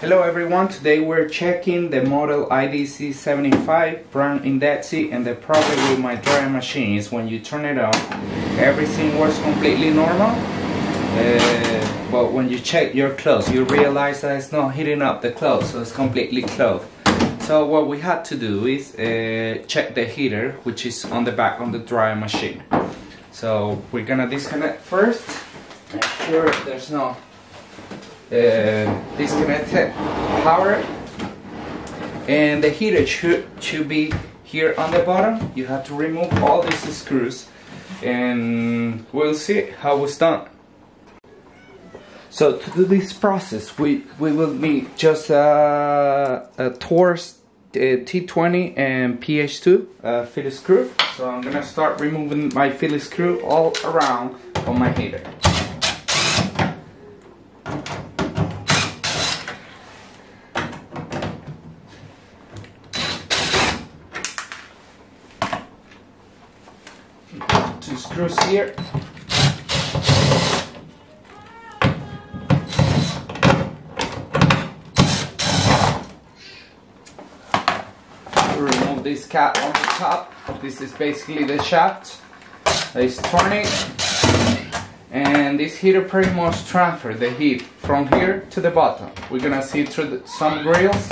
Hello everyone, today we're checking the model IDC75 from Indesit, and the problem with my dryer machine is when you turn it on, everything works completely normal, but when you check your clothes, you realize that it's not heating up the clothes, so it's completely closed. So what we had to do is check the heater, which is on the back on the dryer machine. So we're gonna disconnect first, make sure there's no disconnected power, and the heater should be here on the bottom. You have to remove all these screws and we'll see how it's done. So to do this process we will need just a Torx T20 and PH2 Phillips screw. So I'm gonna start removing my Phillips screw all around on my heater. Two screws here. Remove this cap on the top. This is basically the shaft. It's 20, and this heater pretty much transfers the heat from here to the bottom. We're gonna see through some grills.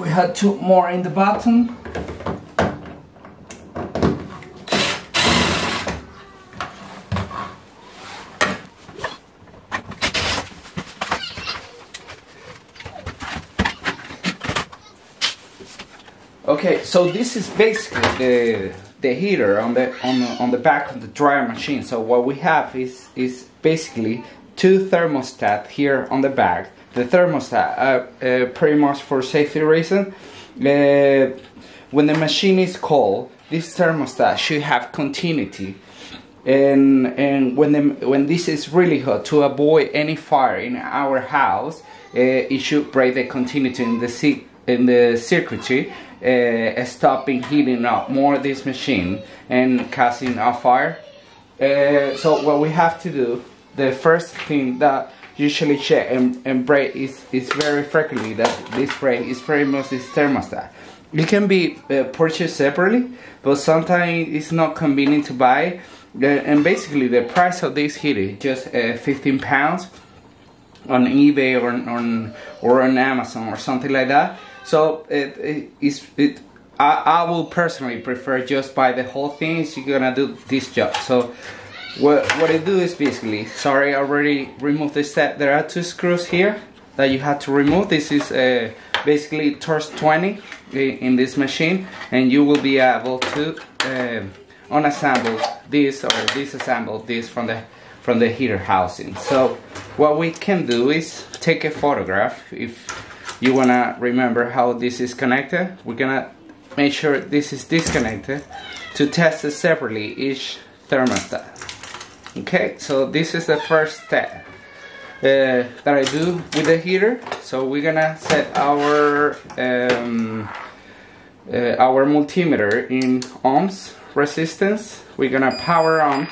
We had two more in the bottom. Okay, so this is basically the heater on the back of the dryer machine. So what we have is basically two thermostats here on the back. The thermostat, pretty much for safety reason, when the machine is cold, this thermostat should have continuity, and when this is really hot, to avoid any fire in our house, it should break the continuity in the circuitry, stopping heating up more this machine and causing a fire. So what we have to do, the first thing that usually check and break is very frequently that this break is pretty much this thermostat. It can be purchased separately, but sometimes it's not convenient to buy. And basically the price of this heater is just £15 on eBay or on Amazon or something like that. So I will personally prefer just buy the whole thing if you're gonna do this job. So what I do is basically, sorry, I already removed this step. There are two screws here that you have to remove. This is basically Torx 20 in this machine, and you will be able to unassemble this or disassemble this from the heater housing. So what we can do is take a photograph. If you wanna remember how this is connected, we're gonna make sure this is disconnected to test it separately each thermostat. Okay, so this is the first step that I do with the heater. So we're gonna set our multimeter in ohms resistance. We're gonna power on,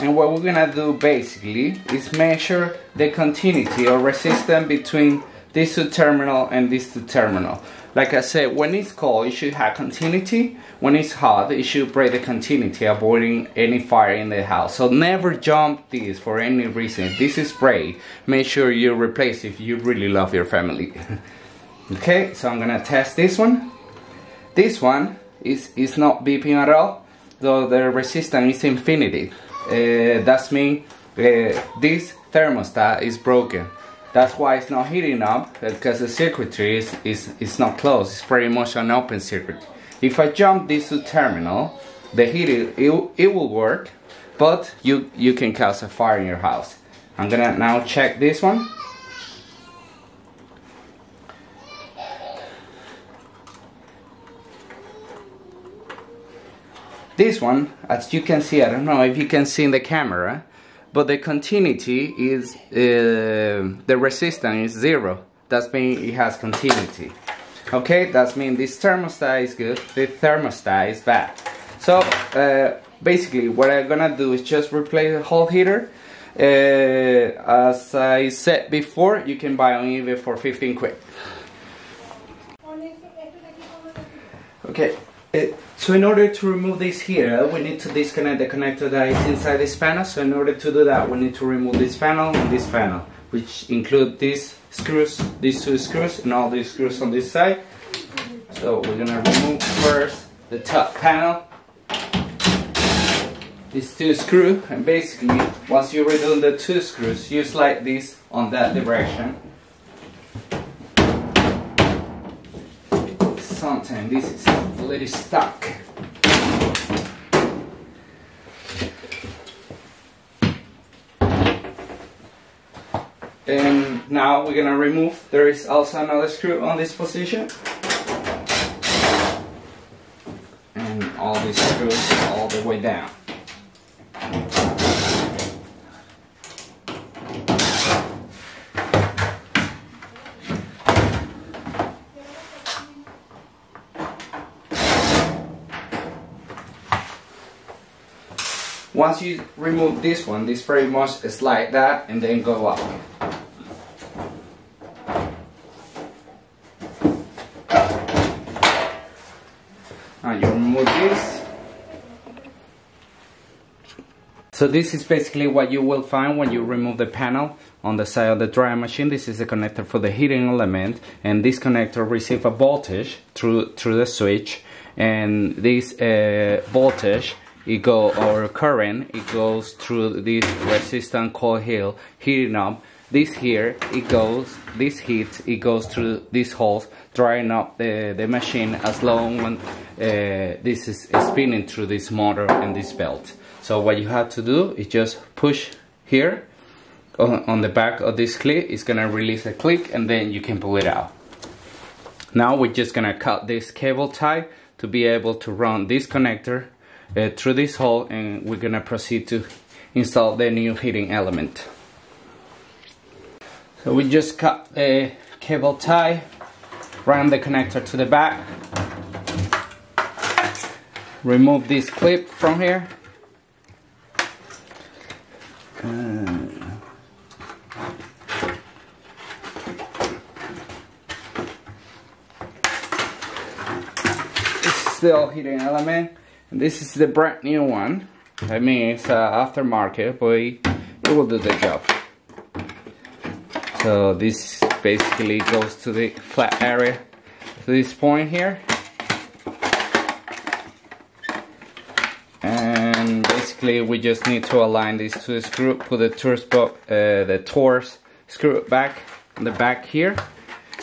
and what we're gonna do basically is measure the continuity or resistance between this two terminal and this two terminal. Like I said, when it's cold, it should have continuity. When it's hot, it should break the continuity, avoiding any fire in the house. So never jump this for any reason. If this is sprayed, make sure you replace it if you really love your family. Okay, so I'm gonna test this one. This one is not beeping at all, though the resistance is infinity. That's mean this thermostat is broken. That's why it's not heating up, because the circuitry is not closed. It's pretty much an open circuit. If I jump this to terminal, the heater it will work, but you can cause a fire in your house. I'm gonna now check this one. This one, as you can see, I don't know if you can see in the camera, but the continuity is, the resistance is zero. That means it has continuity. Okay, that means this thermostat is good, this thermostat is bad. So basically what I'm gonna do is just replace the whole heater. As I said before, you can buy on eBay for 15 quid. Okay, so in order to remove this heater, we need to disconnect the connector that is inside this panel. So in order to do that, we need to remove this panel and this panel, which include these screws, these two screws, and all these screws on this side. So we're gonna remove first the top panel, these two screws, and basically once you redo the two screws, you slide this on that direction. Sometimes this is a little stuck. And now we're gonna remove, there is also another screw on this position. And all these screws all the way down. Once you remove this one, this pretty much slide that and then go up. And you remove this. So this is basically what you will find when you remove the panel on the side of the dryer machine. This is the connector for the heating element, and this connector receives a voltage through the switch, and this voltage, it go, or current, it goes through this resistant coil here, heating up. This here, it goes, this heat, it goes through these holes, drying up the machine as long when this is spinning through this motor and this belt. So what you have to do is just push here on the back of this clip. It's gonna release a click, and then you can pull it out. Now we're just gonna cut this cable tie to be able to run this connector through this hole, and we're gonna proceed to install the new heating element. So we just cut the cable tie, run the connector to the back, remove this clip from here, this is the old heating element. This is the brand new one. I mean, it's aftermarket, but it will do the job. So this basically goes to the flat area, to this point here, and basically we just need to align these two screws. Put the Torx screw back on the back here,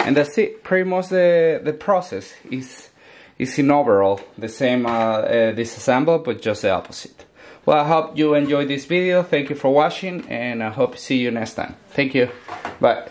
and that's it. Pretty much the process is. It's in overall the same disassemble, but just the opposite. Well, I hope you enjoyed this video. Thank you for watching, and I hope to see you next time. Thank you. Bye.